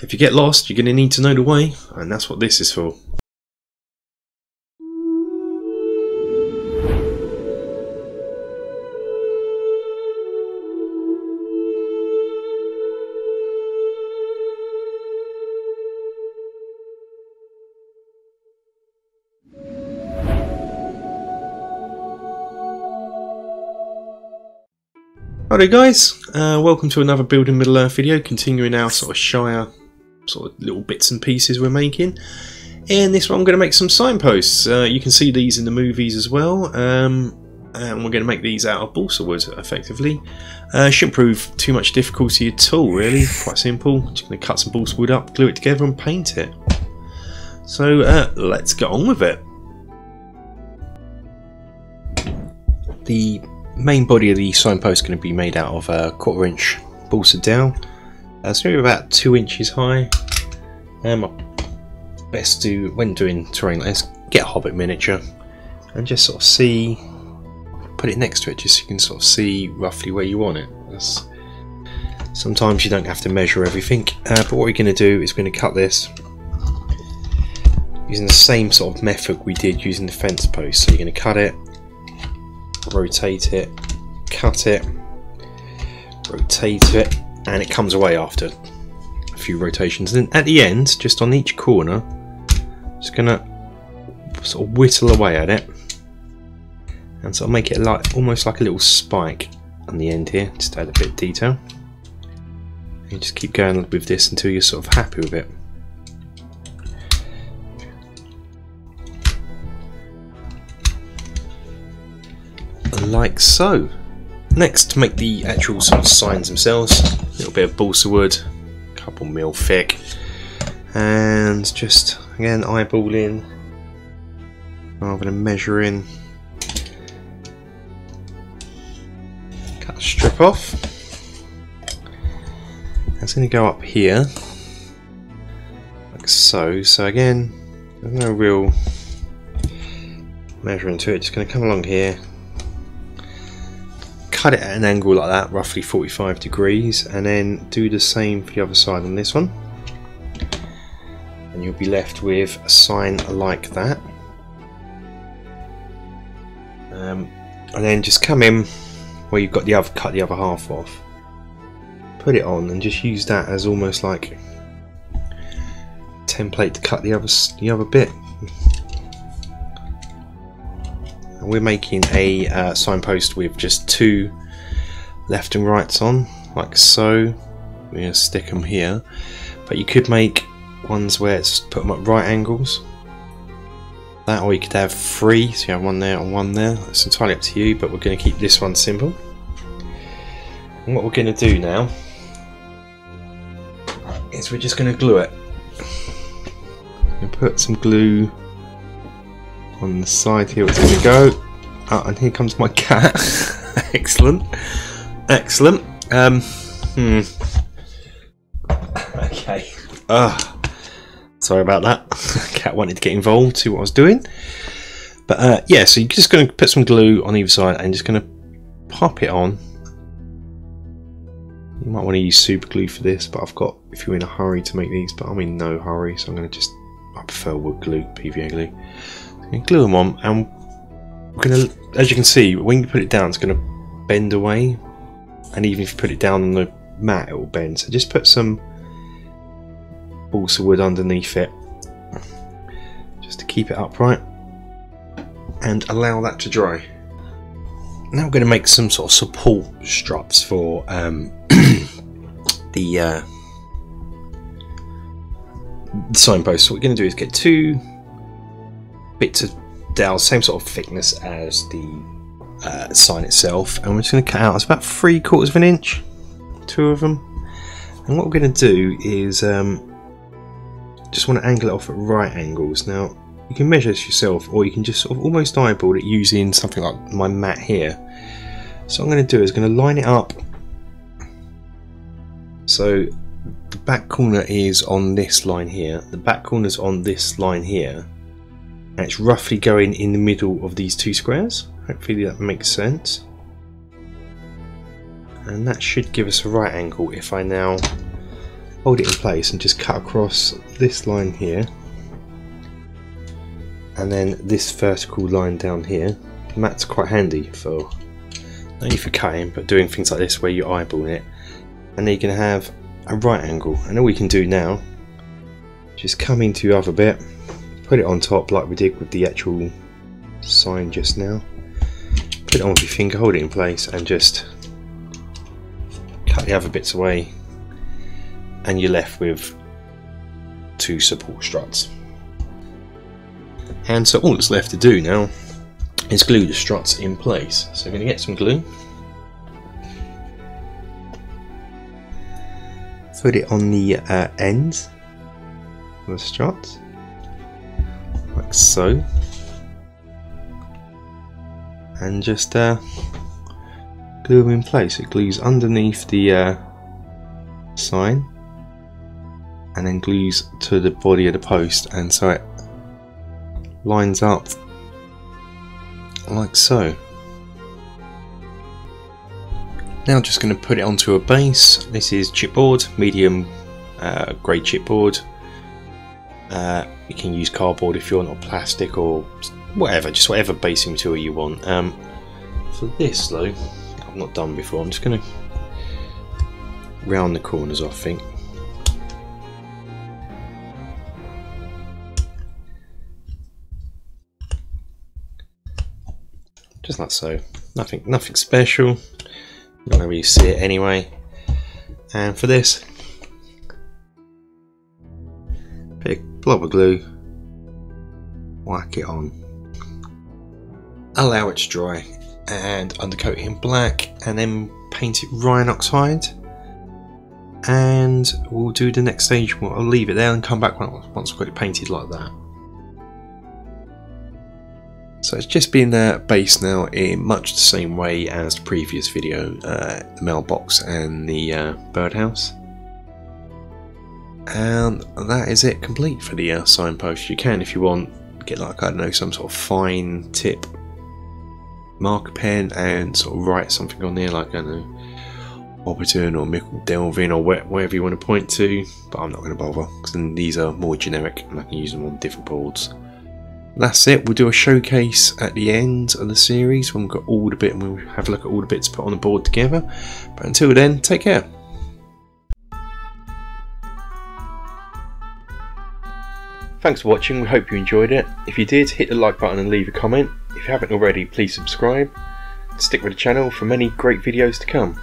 If you get lost, you're going to need to know the way, and that's what this is for. Alright guys, welcome to another Building Middle Earth video, continuing our sort of Shire little bits and pieces we're making. And this one I'm going to make some signposts. You can see these in the movies as well, and we're going to make these out of balsa wood effectively. Shouldn't prove too much difficulty at all really, quite simple. Just going to cut some balsa wood up, glue it together and paint it. So let's get on with it. The main body of the signpost is going to be made out of 1/4 inch balsa dowel. It's going to be about 2 inches high. Best do when doing terrain like this, get a Hobbit miniature and just sort of see, put it next to it just so you can sort of see roughly where you want it. Sometimes you don't have to measure everything, but what we're going to do is we're going to cut this using the same sort of method we did using the fence post. So you're going to cut it, rotate it, cut it, rotate it, and it comes away after a few rotations. And then at the end, just on each corner, just gonna sort of whittle away at it and sort of make it like almost like a little spike on the end here, just add a bit of detail. And you just keep going with this until you're sort of happy with it. Like so. Next, to make the actual sort of signs themselves, a little bit of balsa wood, a couple mil thick, and just again eyeballing rather than measuring. Cut the strip off. That's going to go up here, like so. So again, there's no real measuring to it. Just going to come along here. Cut it at an angle like that, roughly 45 degrees, and then do the same for the other side on this one, and you'll be left with a sign like that. And then just come in where you've got the other, cut the other half off, put it on, and just use that as almost like a template to cut the other bit. We're making a signpost with just two left and rights on, like so. We're going to stick them here, but you could make ones where it's put them at right angles. That, or you could have three, so you have one there and one there. It's entirely up to you, but we're going to keep this one simple. And what we're going to do now is we're just going to glue it. And put some glue on the side here, it's going to go. Oh, and here comes my cat. Excellent, excellent. Okay. Sorry about that. Cat wanted to get involved, see what I was doing. But yeah, so you're just going to put some glue on either side and just going to pop it on. You might want to use super glue for this, but I've got, if you're in a hurry to make these, but I'm in no hurry, so I'm going to just, I prefer wood glue, PVA glue. And glue them on, and we're going to, as you can see, when you put it down, it's going to bend away, and even if you put it down on the mat, it will bend. So just put some balsa wood underneath it, just to keep it upright, and allow that to dry. Now we're going to make some sort of support straps for the signpost. So what we're going to do is get two bits of dowel, same sort of thickness as the sign itself, and we're just going to cut out, it's about 3/4 of an inch, two of them. And what we're going to do is just want to angle it off at right angles. Now you can measure this yourself, or you can just sort of almost eyeball it using something like my mat here. So what I'm going to do is going to line it up, so the back corner is on this line here, the back corner's on this line here. And it's roughly going in the middle of these two squares. Hopefully that makes sense. And that should give us a right angle if I now hold it in place and just cut across this line here and then this vertical line down here. And that's quite handy for, not only for cutting, but doing things like this where you're eyeballing it. And then you can have a right angle, and all we can do now, just come into your other bit, put it on top like we did with the actual sign just now, put it on with your finger, hold it in place and just cut the other bits away, and you're left with two support struts. And so all that's left to do now is glue the struts in place. So I'm going to get some glue, put it on the ends of the struts, like so, and just glue them in place. It glues underneath the sign and then glues to the body of the post, and so it lines up like so. Now I'm just going to put it onto a base. This is chipboard, medium grade chipboard. You can use cardboard if you're not plastic or whatever, just whatever basing material you want. For this though, I've not done before, I'm just going to round the corners off, I think. Just like so, nothing special. Not going to really see it anyway. And for this, pick a blob of glue, whack it on, allow it to dry and undercoat it in black, and then paint it Rhinox hide, and we'll do the next stage. I'll leave it there and come back once I've got it painted like that. So it's just been based now in much the same way as the previous video, the mailbox and the birdhouse. And that is it, complete for the signpost. You can, if you want, get like, I don't know, some sort of fine tip marker pen and sort of write something on there, like, I don't know, Hobbiton or Michel Delving or wherever you want to point to, but I'm not going to bother because then these are more generic and I can use them on different boards. That's it, we'll do a showcase at the end of the series when we've got all the bit and we'll have a look at all the bits put on the board together. But until then, take care. Thanks for watching, we hope you enjoyed it. If you did, hit the like button and leave a comment. If you haven't already, please subscribe. Stick with the channel for many great videos to come.